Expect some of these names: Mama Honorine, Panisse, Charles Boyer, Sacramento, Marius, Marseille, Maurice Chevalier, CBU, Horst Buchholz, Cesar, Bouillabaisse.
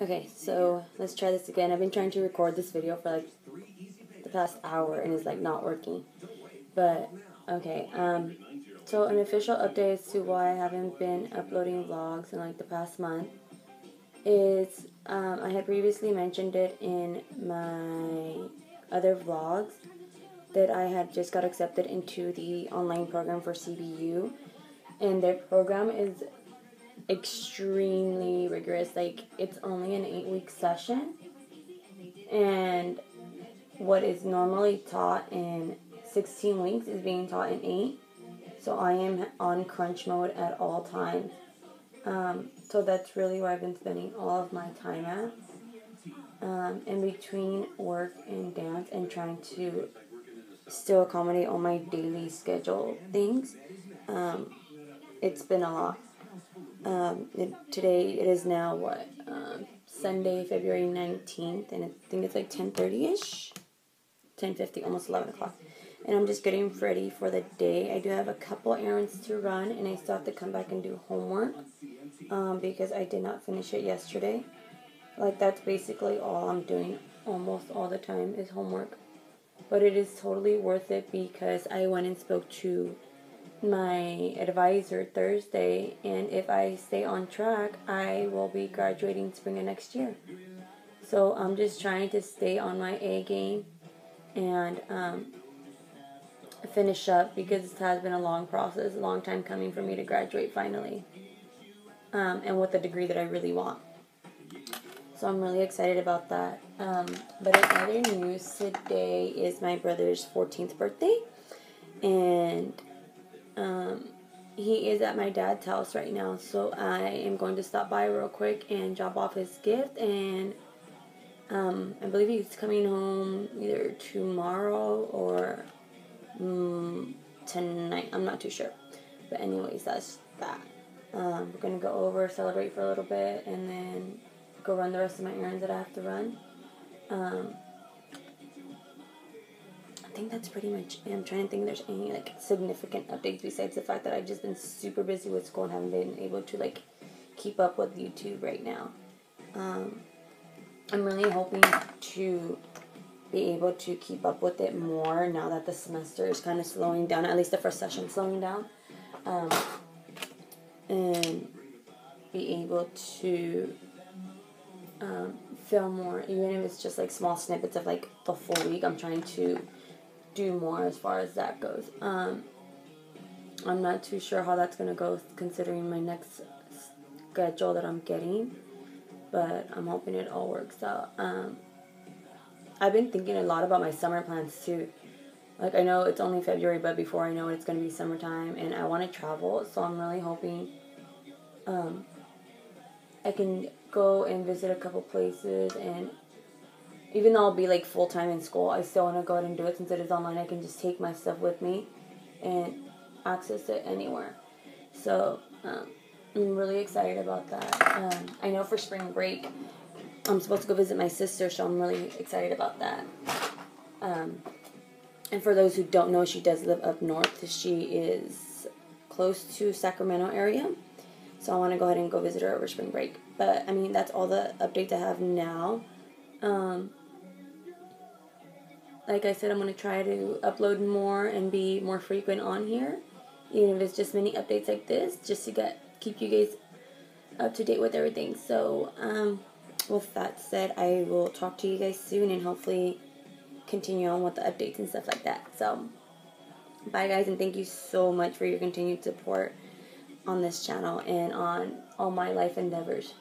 Okay, so let's try this again. I've been trying to record this video for like the past hour and it's like not working. But okay, so an official update as to why I haven't been uploading vlogs in like the past month is I had previously mentioned it in my other vlogs that I had just got accepted into the online program for CBU, and their program is extremely rigorous. Like, it's only an 8-week session, and what is normally taught in 16 weeks is being taught in 8, so I am on crunch mode at all times. So that's really where I've been spending all of my time at, in between work and dance, and trying to still accommodate all my daily schedule things. It's been a lot. Today it is now, what, Sunday, February 19th, and I think it's like 10:30-ish, 10:50, almost 11 o'clock, and I'm just getting ready for the day. I do have a couple errands to run, and I still have to come back and do homework, because I did not finish it yesterday. Like, that's basically all I'm doing almost all the time is homework, but it is totally worth it because I went and spoke to my advisor Thursday, and if I stay on track, I will be graduating spring of next year. So I'm just trying to stay on my A game and finish up, because it has been a long process, a long time coming for me to graduate finally, and with a degree that I really want. So I'm really excited about that. But in other news, today is my brother's 14th birthday, and he is at my dad's house right now, so I am going to stop by real quick and drop off his gift, and I believe he's coming home either tomorrow or tonight. I'm not too sure, but anyways, that's that. We're going to go over, celebrate for a little bit, and then go run the rest of my errands that I have to run. I think that's pretty much it. I'm trying to think if there's any like significant updates besides the fact that I've just been super busy with school and haven't been able to like keep up with YouTube right now. I'm really hoping to be able to keep up with it more now that the semester is kind of slowing down, at least the first session slowing down, and be able to film more, even if it's just like small snippets of like the full week. I'm trying to do more as far as that goes. I'm not too sure how that's going to go considering my next schedule that I'm getting, but I'm hoping it all works out. I've been thinking a lot about my summer plans too. Like, I know it's only February, but before I know it, it's going to be summertime, and I want to travel, so I'm really hoping I can go and visit a couple places, and even though I'll be like full-time in school, I still want to go ahead and do it since it is online. I can just take my stuff with me and access it anywhere. So I'm really excited about that. I know for spring break, I'm supposed to go visit my sister, so I'm really excited about that. And for those who don't know, she does live up north. She is close to Sacramento area, so I want to go ahead and go visit her over spring break. But I mean, that's all the updates I have now. Like I said, I'm going to try to upload more and be more frequent on here, even if it's just mini updates like this, just to keep you guys up to date with everything. So with that said, I will talk to you guys soon and hopefully continue on with the updates and stuff like that. So bye guys, and thank you so much for your continued support on this channel and on all my life endeavors.